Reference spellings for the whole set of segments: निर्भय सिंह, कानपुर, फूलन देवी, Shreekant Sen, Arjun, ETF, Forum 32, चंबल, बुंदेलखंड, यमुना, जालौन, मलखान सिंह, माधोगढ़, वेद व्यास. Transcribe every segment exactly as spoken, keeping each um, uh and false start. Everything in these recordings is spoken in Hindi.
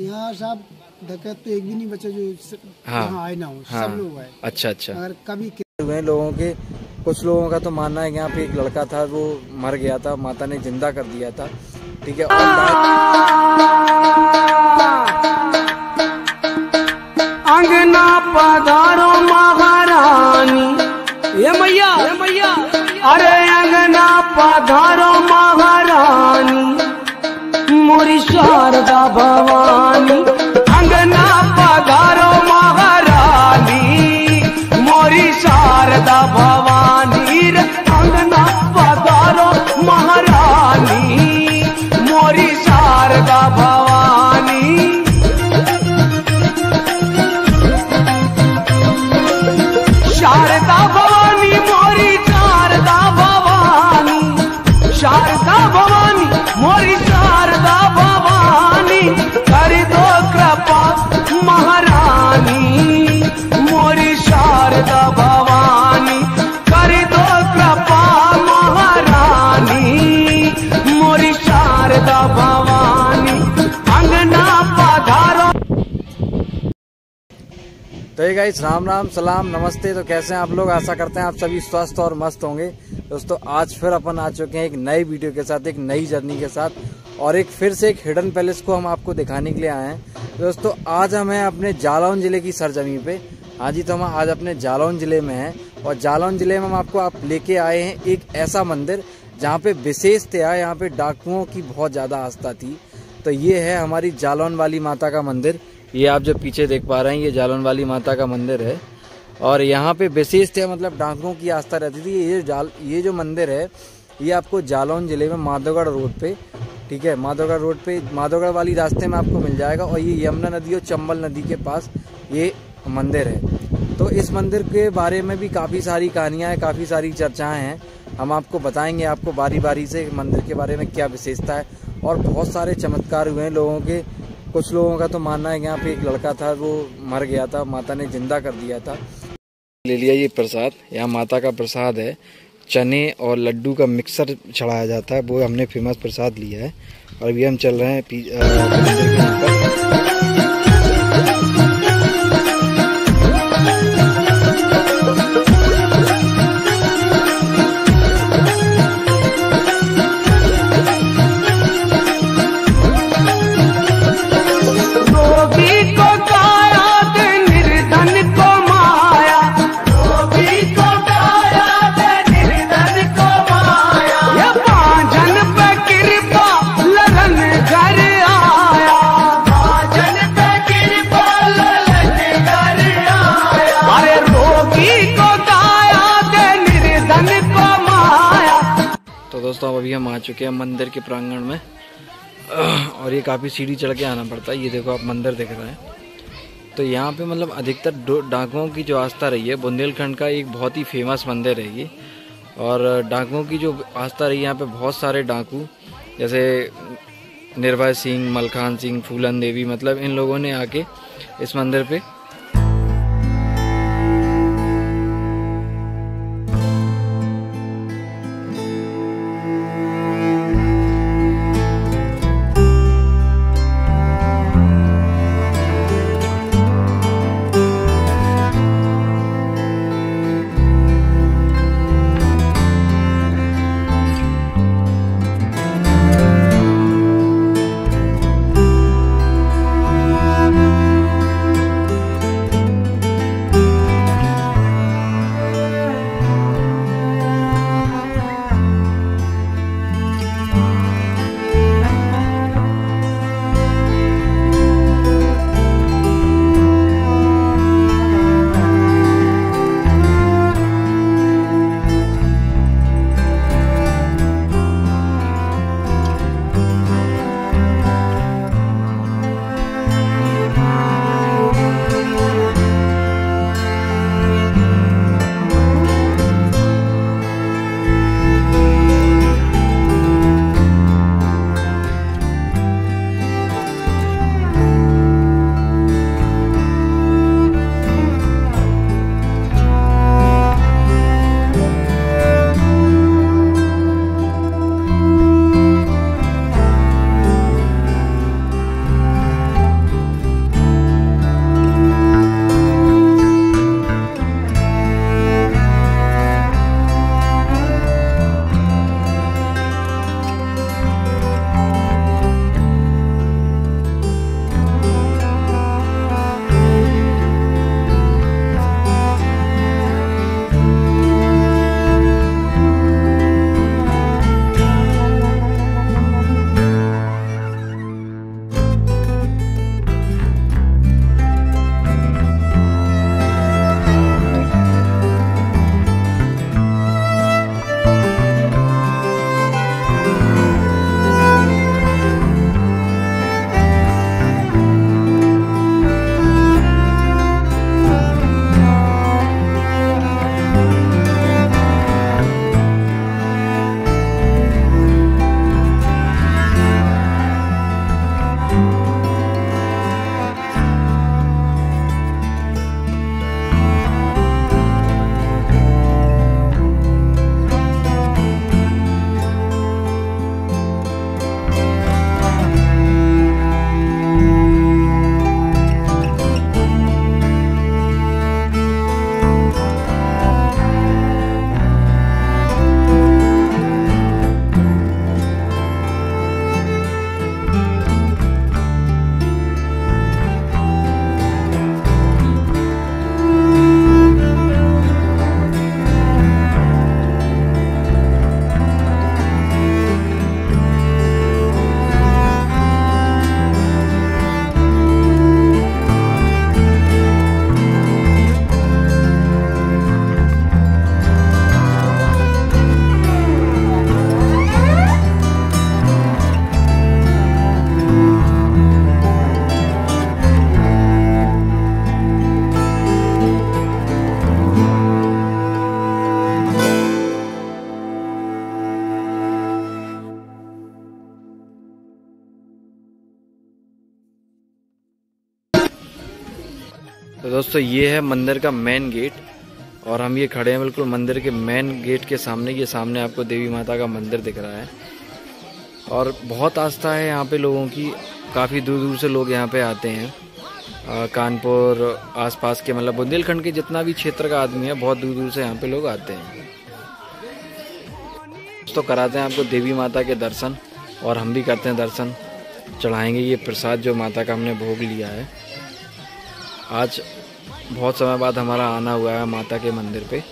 यहाँ साहब डकैत तो एक भी नहीं बचा जो हाँ, यहाँ आए ना हो, हाँ, सब लोग आए। अच्छा अच्छा। अगर कभी हुए लोगों के, कुछ लोगों का तो मानना है यहाँ पे एक लड़का था वो मर गया था, माता ने जिंदा कर दिया था, ठीक है। अंगना पधारो महारानी, ये मैया ये मैया, अरे अंगना पधारो महारानी मोरी शारदा भवानी, अंगना पधारो महारानी मोरी शारदा भवानी, अंगना पधारो महारानी मोरी शारदा भवानी। तो ये गाइस, राम राम, सलाम, नमस्ते। तो कैसे हैं आप लोग? आशा करते हैं आप सभी स्वस्थ और मस्त होंगे। दोस्तों आज फिर अपन आ चुके हैं एक नई वीडियो के साथ, एक नई जर्नी के साथ, और एक फिर से एक हिडन पैलेस को हम आपको दिखाने के लिए आए हैं। दोस्तों आज हम हैं अपने जालौन ज़िले की सरजमीं पे। हाँ जी, तो हम आज अपने जालौन ज़िले में हैं और जालौन ज़िले में हम आपको आप लेके आए हैं एक ऐसा मंदिर जहाँ पे विशेषतया यहाँ पे डाकुओं की बहुत ज़्यादा आस्था थी। तो ये है हमारी जालौन वाली माता का मंदिर। ये आप जो पीछे देख पा रहे हैं ये जालौन वाली माता का मंदिर है और यहाँ पे विशेषतः मतलब डाकुओं की आस्था रहती थी। ये जाल ये जो मंदिर है ये आपको जालौन ज़िले में माधोगढ़ रोड पे, ठीक है, माधोगढ़ रोड पे माधोगढ़ वाली रास्ते में आपको मिल जाएगा और ये यमुना नदी और चंबल नदी के पास ये मंदिर है। तो इस मंदिर के बारे में भी काफ़ी सारी कहानियाँ हैं, काफ़ी सारी चर्चाएँ हैं। हम आपको बताएंगे, आपको बारी बारी से मंदिर के बारे में क्या विशेषता है और बहुत सारे चमत्कार हुए हैं लोगों के। कुछ लोगों का तो मानना है यहाँ पे एक लड़का था वो मर गया था, माता ने जिंदा कर दिया था। ले लिया ये प्रसाद, यहाँ माता का प्रसाद है, चने और लड्डू का मिक्सर चढ़ाया जाता है, वो हमने फेमस प्रसाद लिया है और अभी हम चल रहे हैं पी, आ, दोस्तों अभी हम आ चुके हैं मंदिर के प्रांगण में और ये काफ़ी सीढ़ी चढ़ के आना पड़ता है। ये देखो आप मंदिर देख रहे हैं। तो यहाँ पे मतलब अधिकतर डाकुओं की जो आस्था रही है, बुंदेलखंड का एक बहुत ही फेमस मंदिर है ये, और डाकुओं की जो आस्था रही है यहाँ पे बहुत सारे डाकू जैसे निर्भय सिंह, मलखान सिंह, फूलन देवी, मतलब इन लोगों ने आके इस मंदिर पर तो दोस्तों ये है मंदिर का मेन गेट और हम ये खड़े हैं बिल्कुल मंदिर के मेन गेट के सामने। ये सामने आपको देवी माता का मंदिर दिख रहा है और बहुत आस्था है यहाँ पे लोगों की, काफ़ी दूर दूर से लोग यहाँ पे आते हैं। आ, कानपुर आसपास के मतलब बुंदेलखंड के जितना भी क्षेत्र का आदमी है बहुत दूर दूर से यहाँ पे लोग आते हैं। तो कराते हैं आपको देवी माता के दर्शन और हम भी करते हैं दर्शन, चढ़ाएंगे ये प्रसाद जो माता का हमने भोग लिया है। आज बहुत समय बाद हमारा आना हुआ है माता के मंदिर पे।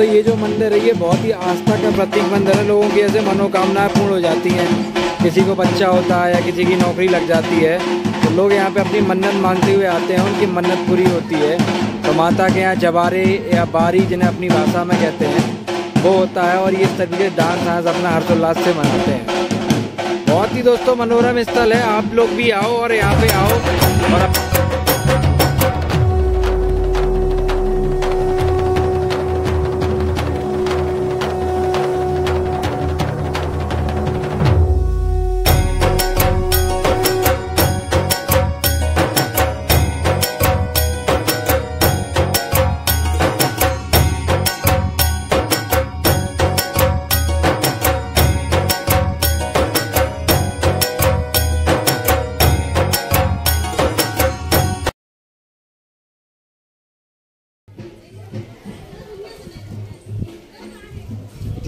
तो ये जो मंदिर है ये बहुत ही आस्था का प्रतीक मंदिर है। लोगों की ऐसे मनोकामनाएं पूर्ण हो जाती हैं, किसी को बच्चा होता है या किसी की नौकरी लग जाती है तो लोग यहाँ पे अपनी मन्नत मांगते हुए आते हैं, उनकी मन्नत पूरी होती है। तो माता के यहाँ जवारे या बारी जिन्हें अपनी भाषा में कहते हैं वो होता है और ये तरीके डांस वांस अपना हर्षोल्लास से मनाते हैं। बहुत ही दोस्तों मनोरम स्थल है, आप लोग भी आओ और यहाँ पे आओ। और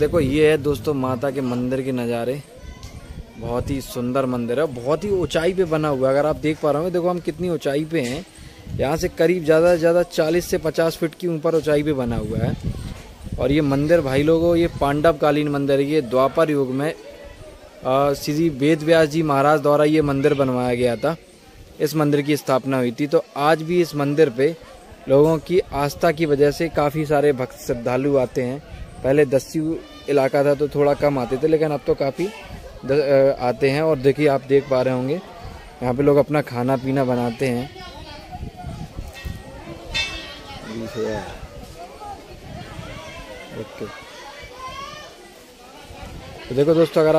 देखो ये है दोस्तों माता के मंदिर के नज़ारे, बहुत ही सुंदर मंदिर है, बहुत ही ऊंचाई पे बना हुआ है। अगर आप देख पा रहे हो, देखो हम कितनी ऊंचाई पे हैं, यहाँ से करीब ज़्यादा से ज़्यादा चालीस से पचास फीट की ऊपर ऊंचाई पे बना हुआ है। और ये मंदिर भाई लोगों ये पांडवकालीन मंदिर है, ये द्वापर युग में श्री वेद व्यास जी महाराज द्वारा ये मंदिर बनवाया गया था, इस मंदिर की स्थापना हुई थी। तो आज भी इस मंदिर पर लोगों की आस्था की वजह से काफ़ी सारे भक्त श्रद्धालु आते हैं। पहले दस्यु इलाका था तो थोड़ा कम आते थे, लेकिन अब तो काफ़ी आते हैं। और देखिए आप देख पा रहे होंगे यहाँ पे लोग अपना खाना पीना बनाते हैं। ओके तो देखो दोस्तों अगर आप